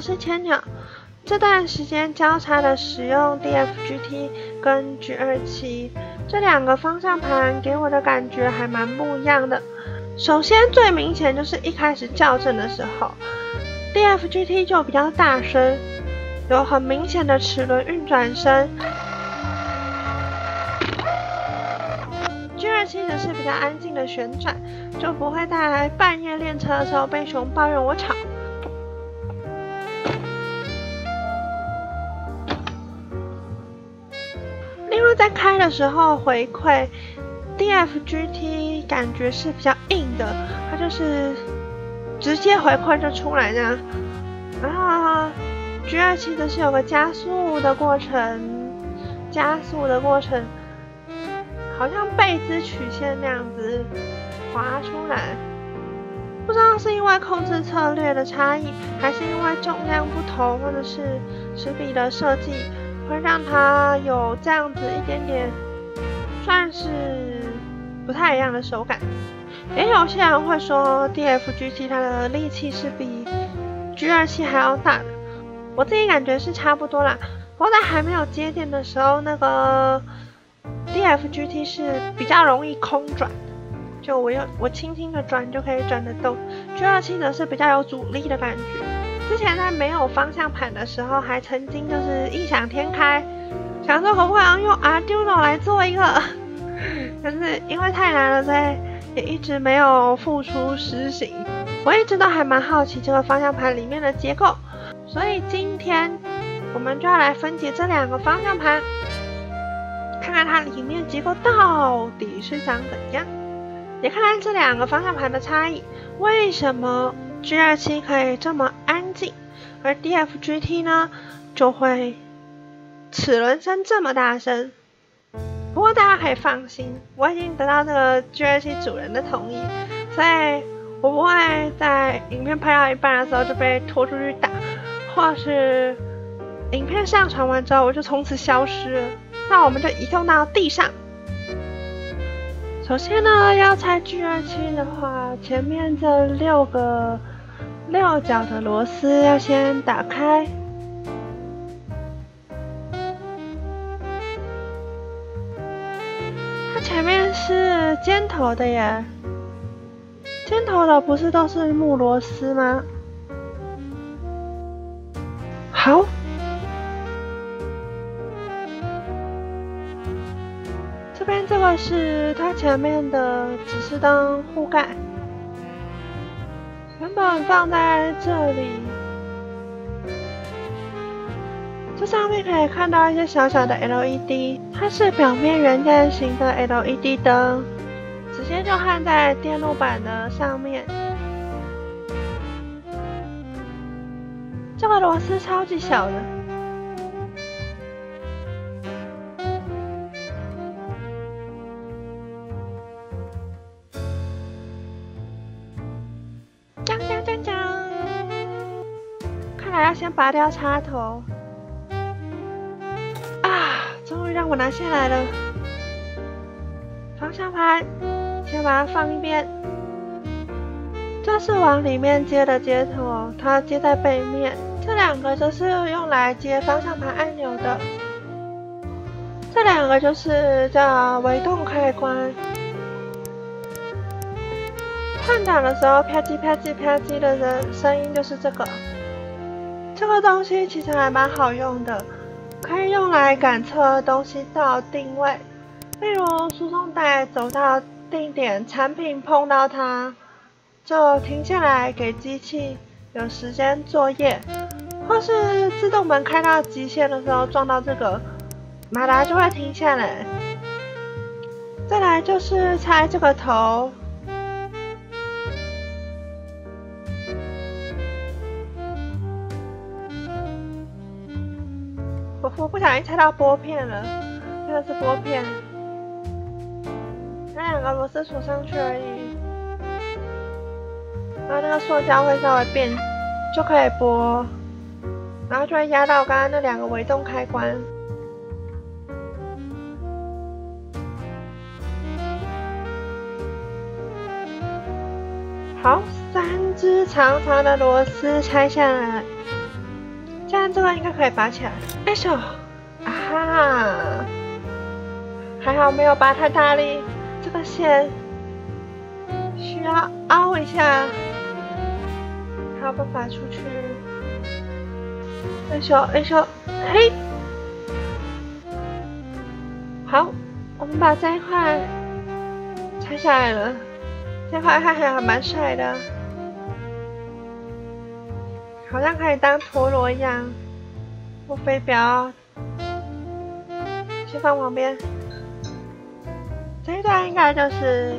我是千鸟。这段时间交叉的使用 DFGT 跟 G27 这两个方向盘，给我的感觉还蛮不一样的。首先最明显就是一开始校正的时候 ，DFGT 就比较大声，有很明显的齿轮运转声。 G27的是比较安静的旋转，就不会带来半夜练车的时候被熊抱怨我吵。另外在开的时候回馈 ，DFGT 感觉是比较硬的，它就是直接回馈就出来呢。然后 G27的是有个加速的过程。 好像贝兹曲线那样子滑出来，不知道是因为控制策略的差异，还是因为重量不同，或者是齿比的设计，会让它有这样子一点点算是不太一样的手感。也有些人会说 DFGT 它的力气是比 G27还要大的，我自己感觉是差不多啦。不过在还没有接电的时候，那个 DFGT 是比较容易空转，就我轻轻的转就可以转得动。G27呢是比较有阻力的感觉。之前在没有方向盘的时候，还曾经就是异想天开，想说可不可以用 Arduino 来做一个，但是因为太难了，所以也一直没有付出实行。我一直都还蛮好奇这个方向盘里面的结构，所以今天我们就要来分解这两个方向盘。 看看它里面结构到底是长怎样，也看看这两个方向盘的差异。为什么 G27可以这么安静，而 DFGT 呢就会齿轮声这么大声？不过大家可以放心，我已经得到这个 G27主人的同意，所以我不会在影片拍到一半的时候就被拖出去打，或是影片上传完之后我就从此消失了。 那我们就移动到地上。首先呢，要拆 G27的话，前面这六个六角的螺丝要先打开。它前面是尖头的耶，尖头的不是都是木螺丝吗？好。 这边这个是它前面的指示灯护盖，原本放在这里，这上面可以看到一些小小的 LED， 它是表面圆蛋形的 LED 灯，直接就焊在电路板的上面。这个螺丝超级小的。 要先拔掉插头啊！终于让我拿下来了。方向盘，先把它放一边。这是往里面接的接头，它接在背面。这两个就是用来接方向盘按钮的。这两个就是叫微动开关。换挡的时候，啪叽啪叽啪叽的声音就是这个。 这个东西其实还蛮好用的，可以用来感测东西到定位，例如输送带走到定点，产品碰到它就停下来给机器有时间作业，或是自动门开到极限的时候撞到这个，马达就会停下来。再来就是拆这个头。 我不小心拆到拨片了，这个是拨片，那两个螺丝锁上去而已。然后那个塑胶会稍微变，就可以拨，然后就会压到刚刚那两个微动开关。好，3只长长的螺丝拆下来。这样这个应该可以拔起来。哎呦，啊哈，还好没有拔太大力。这个线需要凹一下，才有办法出去。哎呦，哎呦，嘿，好，我们把这一块拆下来了。这块还蛮帅的。 好像可以当陀螺一样，或飞镖。先放旁边。这一段应该就是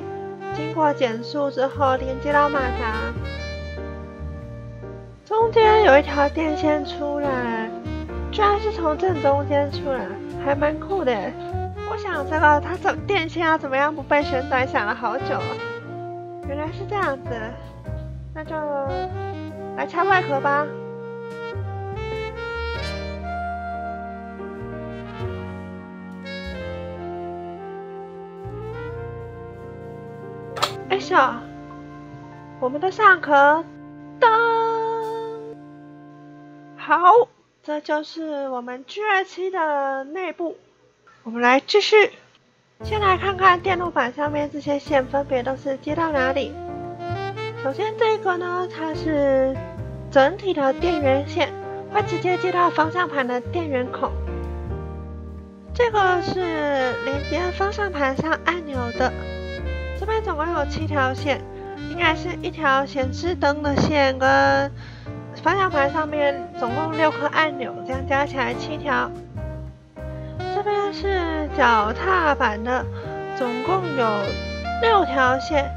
经过减速之后连接到马达，中间有一条电线出来，居然是从正中间出来，还蛮酷的。我想这个它电线要怎么样不被旋转，想了好久啊。原来是这样子，那就。 来拆外壳吧！哎呦，我们的上壳，噔！好，这就是我们 G27的内部。我们来继续，先来看看电路板上面这些线分别都是接到哪里。 首先，这个呢，它是整体的电源线，会直接接到方向盘的电源孔。这个是连接方向盘上按钮的。这边总共有7条线，应该是一条显示灯的线跟方向盘上面总共6颗按钮，这样加起来7条。这边是脚踏板的，总共有6条线。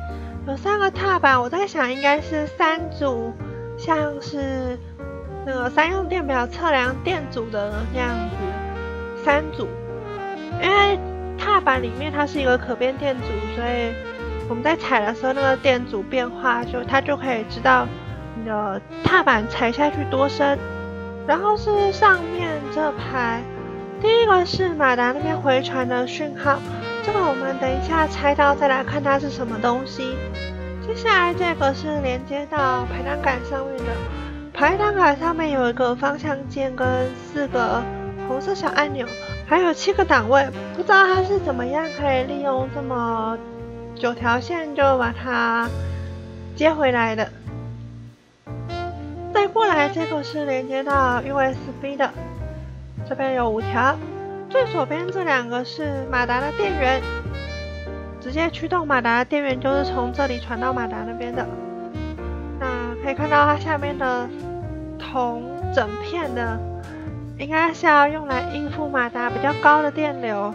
有3个踏板，我在想应该是3组，像是那个三用电表测量电阻的那样子，3组。因为踏板里面它是一个可变电阻，所以我们在踩的时候那个电阻变化，它就可以知道你的踏板踩下去多深。然后是上面这排，第一个是马达那边回传的讯号。 这个我们等一下拆到再来看它是什么东西。接下来这个是连接到排挡杆上面的，排挡杆上面有一个方向键跟4个红色小按钮，还有7个档位。不知道它是怎么样可以利用这么9条线就把它接回来的。再过来这个是连接到 USB 的，这边有5条。 最左边这2个是马达的电源，直接驱动马达的电源就是从这里传到马达那边的。那可以看到它下面的铜整片的，应该是要用来应付马达比较高的电流。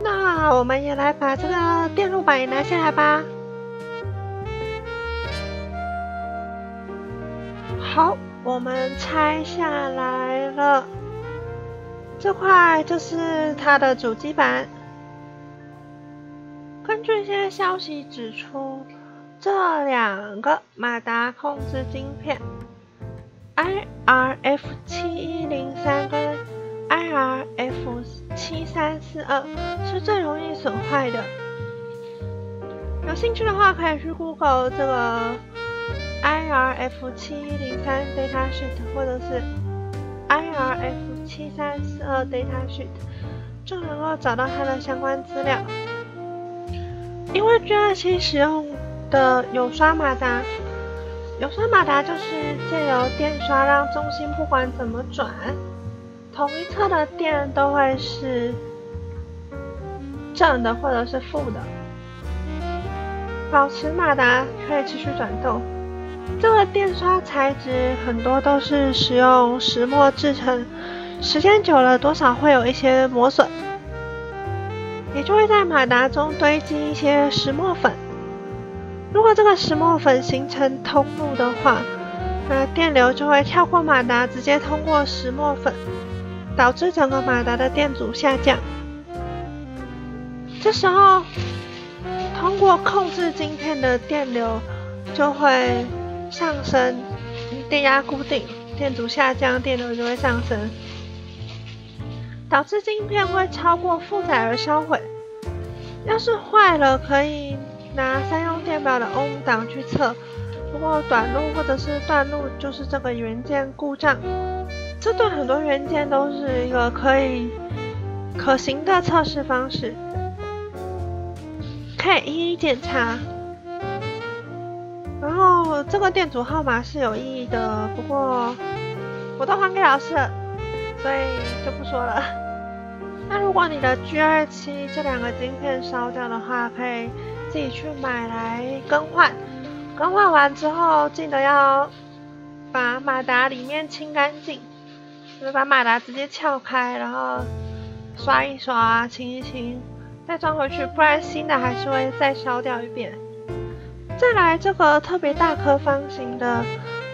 那我们也来把这个电路板也拿下来吧。好，我们拆下来了。 这块就是它的主机板。根据一些消息指出，这2个马达控制晶片 ，IRF7103 跟 IRF7342 是最容易损坏的。有兴趣的话，可以去 Google 这个 IRF7103 datasheet， 或者是 IRF7342 datasheet 就能够找到它的相关资料。因为 G27使用的有刷马达，有刷马达就是借由电刷让中心不管怎么转，同一侧的电都会是正的或者是负的，保持马达可以持续转动。 这个电刷材质很多都是使用石墨制成，时间久了多少会有一些磨损，也就会在马达中堆积一些石墨粉。如果这个石墨粉形成通路的话，那电流就会跳过马达，直接通过石墨粉，导致整个马达的电阻下降。这时候，通过控制晶片的电流就会 上升，电压固定，电阻下降，电流就会上升，导致晶片会超过负载而销毁。要是坏了，可以拿三用电表的欧姆档去测。如果短路或者是断路，就是这个元件故障。这对很多元件都是一个可行的测试方式，可以一一检查。然后这个电阻号码是有意义的，不过我都还给老师了，所以就不说了。那如果你的 G27 这两个晶片烧掉的话，可以自己去买来更换。更换完之后，记得要把马达里面清干净，就是把马达直接撬开，然后刷一刷，清一清，再装回去，不然新的还是会再烧掉一遍。再来这个特别大颗方形的，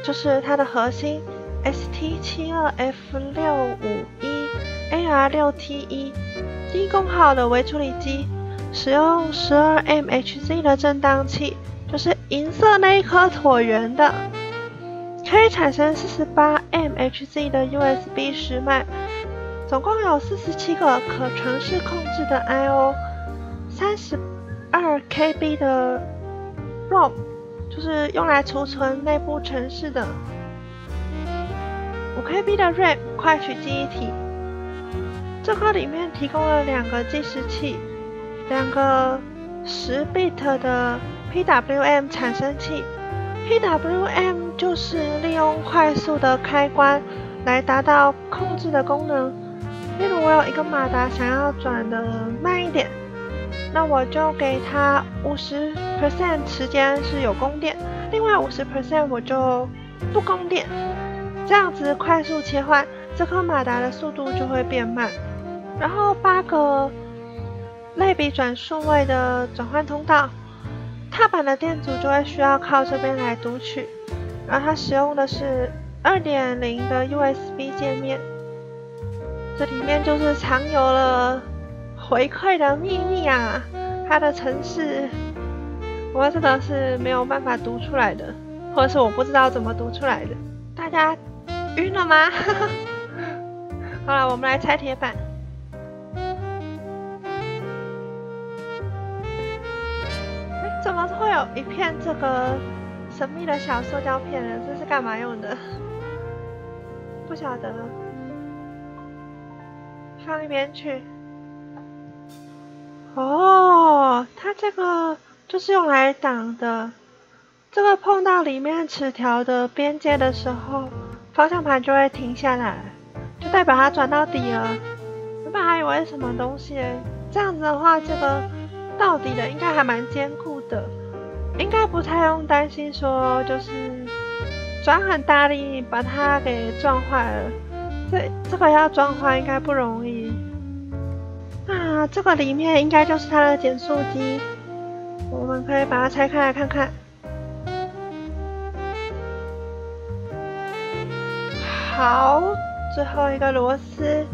就是它的核心 ST72F651AR6T1 低功耗的微处理机，使用 12MHz 的振荡器，就是银色那一颗椭圆的，可以产生 48MHz 的 USB 时脉，总共有47个可程式控制的 I/O， 32KB 的 ROM， 就是用来储存内部程式的， 5KB 的 RAM 快取记忆体。这颗里面提供了两个计时器，两个10 bit 的 PWM 产生器。PWM 就是利用快速的开关来达到控制的功能。例如我有一个马达想要转的慢一点，那我就给它 50% 时间是有供电，另外 50% 我就不供电，这样子快速切换，这颗马达的速度就会变慢。然后8个类比转数位的转换通道，踏板的电阻就会需要靠这边来读取，然后它使用的是 2.0 的 USB 界面，这里面就是藏有了回馈的秘密啊，它的程式我真的是没有办法读出来的，或者是我不知道怎么读出来的，大家晕了吗？好了，我们来拆铁板。怎么会有一片这个神秘的小塑胶片呢？这是干嘛用的？不晓得，放一边去。哦，它这个就是用来挡的。这个碰到里面齿条的边界的时候，方向盘就会停下来，就代表它转到底了。原本还以为是什么东西欸，这样子的话，这个到底的应该还蛮坚固的，应该不太用担心说就是转很大力把它给撞坏了，这个要撞坏应该不容易。那这个里面应该就是它的减速机，我们可以把它拆开来看看。好，最后一个螺丝，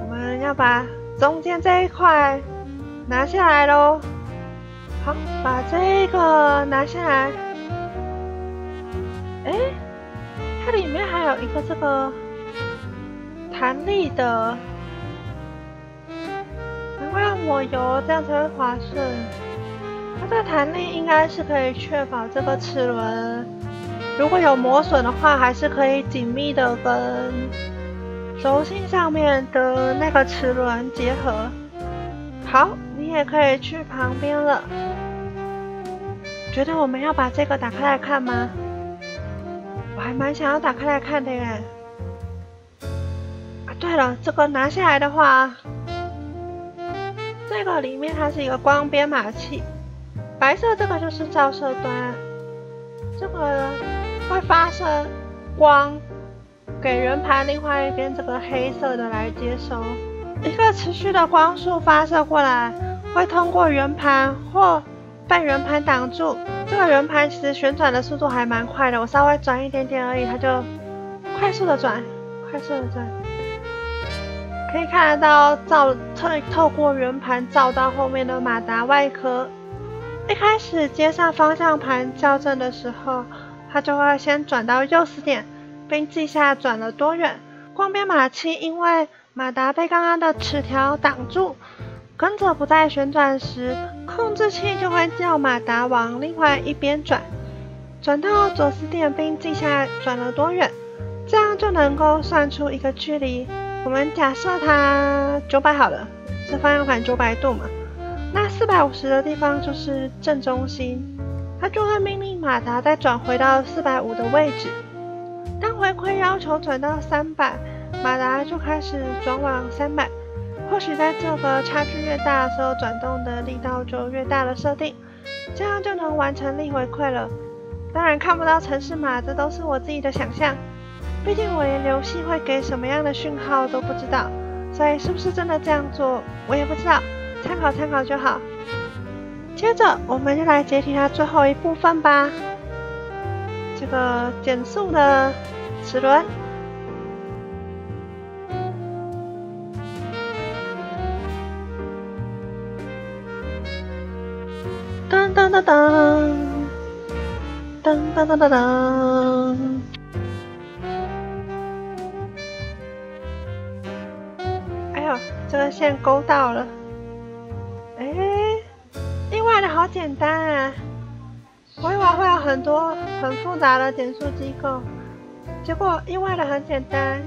我们要把中间这一块拿下来咯。好，把这个拿下来。诶，它里面还有一个这个弹力的，难怪要抹油，这样才会滑顺。它这个弹力应该是可以确保这个齿轮如果有磨损的话，还是可以紧密的跟轴心上面的那个齿轮结合。好，你也可以去旁边了。觉得我们要把这个打开来看吗？我还蛮想要打开来看的耶。啊，对了，这个拿下来的话，这个里面它是一个光编码器，白色这个就是照射端，这个会发射光给圆盘另外一边这个黑色的来接收。一个持续的光束发射过来，会通过圆盘或被圆盘挡住。这个圆盘其实旋转的速度还蛮快的，我稍微转一点点而已，它就快速的转，快速的转。可以看得到透过圆盘照到后面的马达外壳。一开始接上方向盘校正的时候，它就会先转到右死点，并记下转了多远。光编码器因为马达被刚刚的齿条挡住，跟着不再旋转时，控制器就会叫马达往另外一边转，转到左死点并记下转了多远。这样样就能够算出一个距离。我们假设它900好了，是方向盘900度嘛？那450的地方就是正中心，它就会命令马达再转回到450的位置。当回馈要求转到300，马达就开始转往300。或许在这个差距越大的时候，转动的力道就越大的设定，这样就能完成力回馈了。当然看不到程式码，这都是我自己的想象。毕竟我连游戏会给什么样的讯号都不知道，所以是不是真的这样做，我也不知道，参考参考就好。接着我们就来解题它最后一部分吧，这个减速的齿轮。当当当当。噔噔噔噔噔！哎呦，这个线勾到了。哎，意外的好简单啊！我以为会有很多很复杂的点数机构，结果意外的很简单。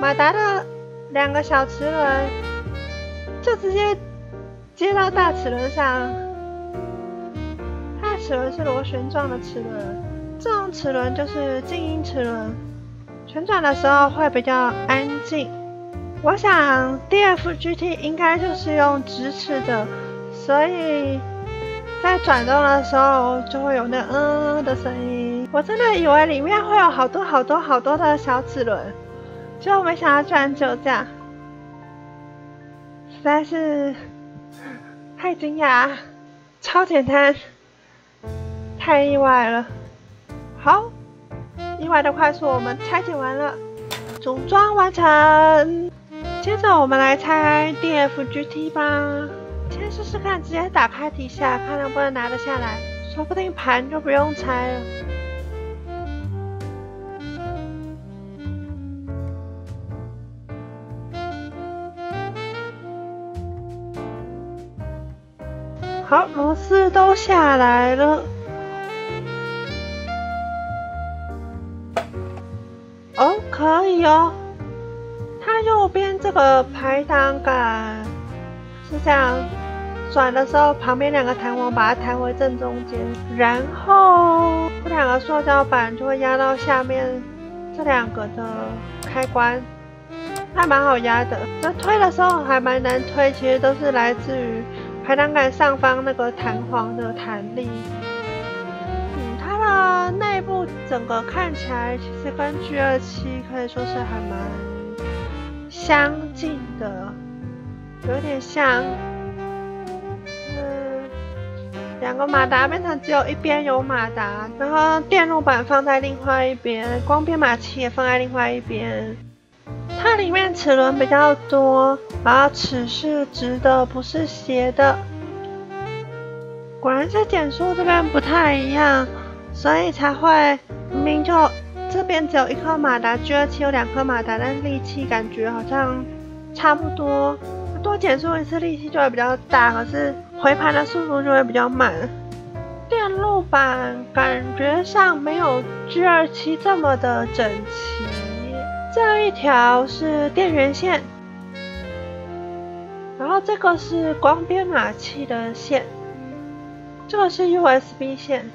马达的2个小齿轮就直接接到大齿轮上。齿轮是螺旋状的齿轮，这种齿轮就是静音齿轮，旋转的时候会比较安静。我想 DFGT 应该就是用直齿的，所以在转动的时候就会有那的声音。我真的以为里面会有好多的小齿轮，结果没想到居然只有这样，实在是太惊讶，超简单。太意外了，好，意外的快速我们拆解完了，组装完成。接着我们来拆 DFGT 吧，先试试看，直接打开底下，看能不能拿得下来，说不定盘就不用拆了。好，螺丝都下来了。哦，可以哦。它右边这个排挡杆是这样，转的时候旁边2个弹簧把它弹回正中间，然后这2个塑胶板就会压到下面这2个的开关，还蛮好压的。那推的时候还蛮难推，其实都是来自于排挡杆上方那个弹簧的弹力。它的内部整个看起来其实跟 G27可以说是还蛮相近的，有点像，2个马达变成只有一边有马达，然后电路板放在另外一边，光编码器也放在另外一边。它里面齿轮比较多，然后齿是直的，不是斜的。果然是减速这边不太一样。所以才会明明就这边只有1颗马达， G27 有2颗马达，但是力气感觉好像差不多，多减速一次力气就会比较大，可是回盘的速度就会比较慢。电路板感觉上没有 G27 这么的整齐，这一条是电源线，然后这个是光编码器的线，这个是 USB 线。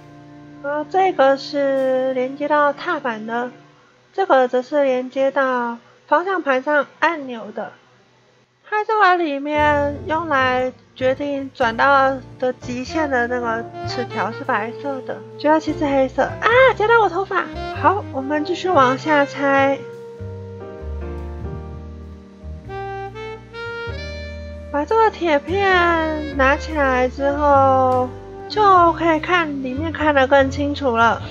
然后这个是连接到踏板的，这个则是连接到方向盘上按钮的。它这个里面用来决定转到的极限的那个齿条是白色的，主要其实黑色啊，夹到我头发。好，我们继续往下拆，把这个铁片拿起来之后。就可以看里面看得更清楚了。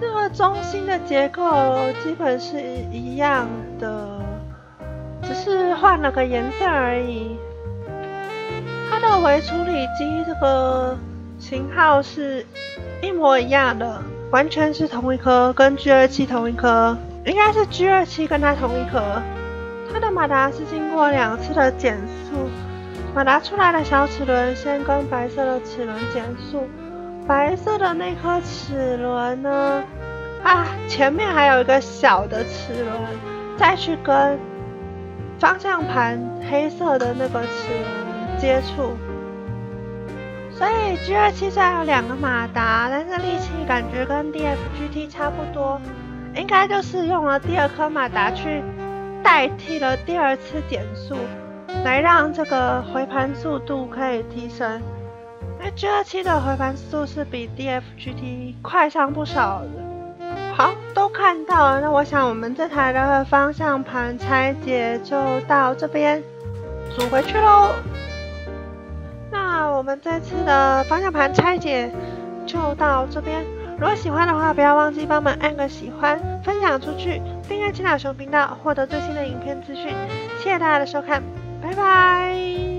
这个中心的结构基本是一样的，只是换了个颜色而已。它的微处理机这个型号是一模一样的，完全是同一颗，跟 G27 同一颗，应该是 G27 跟它同一颗。它的马达是经过2次的减速。马达出来的小齿轮先跟白色的齿轮减速，白色的那颗齿轮呢，啊，前面还有一个小的齿轮，再去跟方向盘黑色的那个齿轮接触。所以 G27 虽然有两个马达，但是力气感觉跟 DFGT 差不多，应该就是用了第二颗马达去代替了第二次点数，来让这个回盘速度可以提升。因为 G27 的回盘速度是比 DFGT 快上不少的。好，都看到了，那我想我们这台的方向盘拆解就到这边，组回去喽。那我们这次的方向盘拆解就到这边。如果喜欢的话，不要忘记帮忙按个喜欢，分享出去，订阅青鸟熊频道，获得最新的影片资讯。谢谢大家的收看，拜拜。